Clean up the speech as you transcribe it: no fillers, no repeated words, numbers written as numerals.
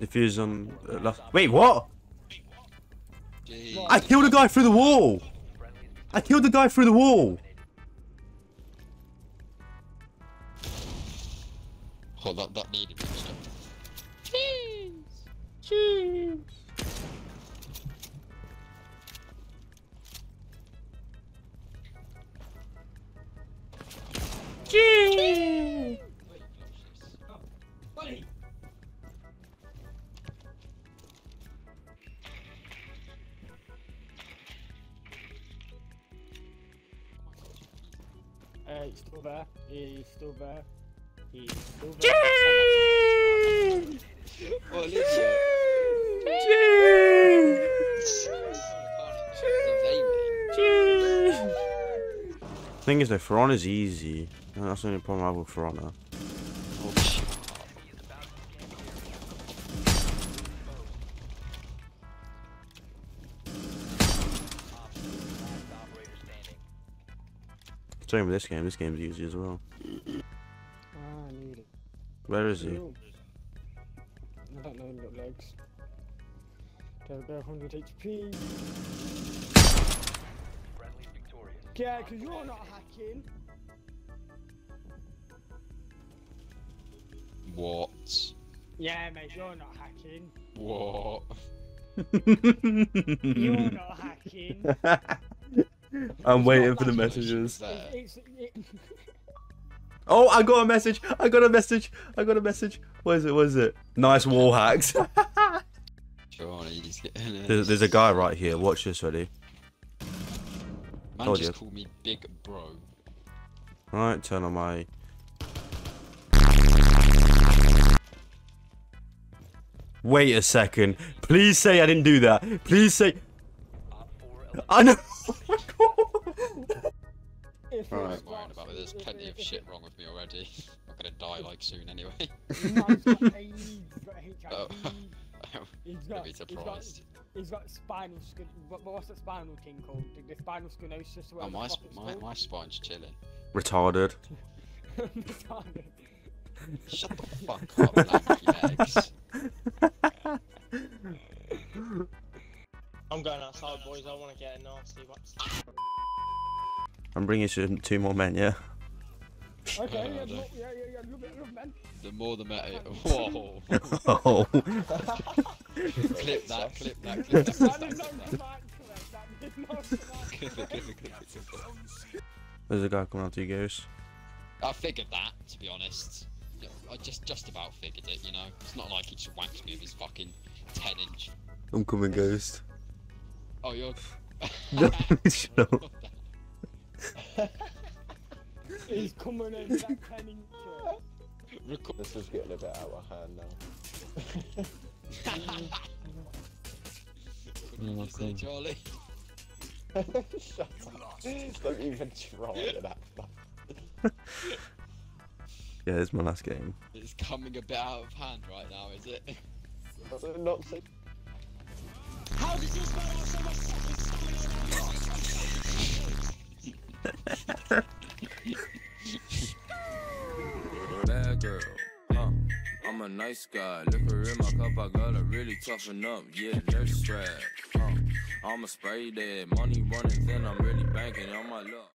Defuse on left. Wait, what? Jeez. I killed a guy through the wall. I killed the guy through the wall. Oh, that needed me. Jeez. Jeez. Jeez. He's still there. He's still there. He's still there. Jeez! Well, thing is, though, For Honor's easy. That's the only problem I have with For Honor. Same with this game. This game's easy as well. I need it. Where is he? I don't know. He's got legs. Go, go. 100 HP. Yeah, because you're not hacking. What? Yeah, mate, you're not hacking. What? You're not hacking. I'm waiting for the messages. Oh, I got a message. I got a message. I got a message. What is it? What is it? Nice wall hacks. There's a guy right here. Watch this, ready? Man just called me big bro. Alright, turn on my... Wait a second. Please say I didn't do that. Please say... I know. Alright, worrying about it. There's plenty of shit wrong with me already. I'm gonna die like soon anyway. Oh. Don't be surprised. He's got spinal skin. What's that spinal thing called? The spinal stenosis. Oh, my spine's chilling. Retarded. Retarded. Shut the fuck up, lanky legs. I'm going outside, boys. I want to get a nasty one. I'm bringing two more men, yeah? Okay, yeah, good men. The more the better. Whoa. Oh. Clip that. That. There's a guy coming after you, Goose. I figured that, to be honest. I just about figured it, you know? It's not like he just whacks me with his fucking 10-inch. I'm coming, Ghost. Oh, you're... Shut up. He's coming over that penny. This is getting a bit out of hand now. What did you say, Charlie? Shut up. Don't even try it that far. Yeah, it's my last game. It's coming a bit out of hand right now, is it? I'm not saying... How did you spell out so much fucking stamina? Bad girl, I'm a nice guy. Look her in my cup, I gotta really toughen up. Yeah, nurse strap. I'm a spray dead. Money running thin, I'm really banking on my luck.